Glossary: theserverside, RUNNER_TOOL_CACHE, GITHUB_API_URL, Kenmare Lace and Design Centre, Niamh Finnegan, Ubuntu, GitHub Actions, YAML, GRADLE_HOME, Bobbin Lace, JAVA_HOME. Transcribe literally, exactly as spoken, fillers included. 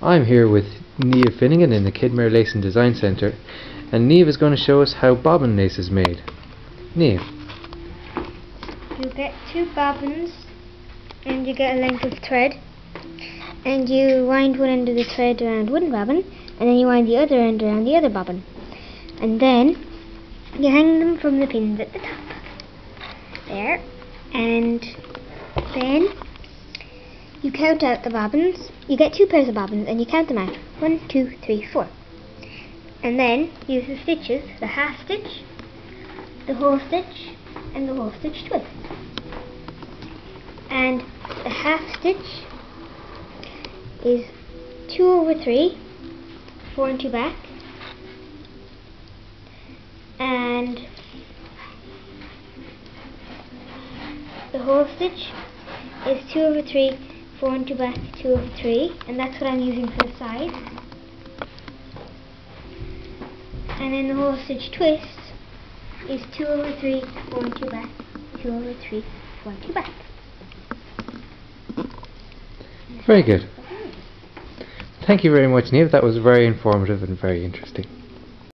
I'm here with Niamh Finnegan in the Kenmare Lace and Design Centre, and Niamh is going to show us how bobbin lace is made. Niamh. You get two bobbins and you get a length of thread, and you wind one end of the thread around one bobbin, and then you wind the other end around the other bobbin, and then you hang them from the pins at the top there, and then you count out the bobbins. You get two pairs of bobbins and you count them out, one, two, three, four, and then use the stitches, the half stitch, the whole stitch, and the whole stitch twice, and the half stitch is two over three, four and two back, and the whole stitch is two over three, four and two back, two over three, and that's what I'm using for the side. And then the whole stitch twist is two over three, four and two back, two over three, four and two back. Very good. Thank you very much, Niamh. That was very informative and very interesting.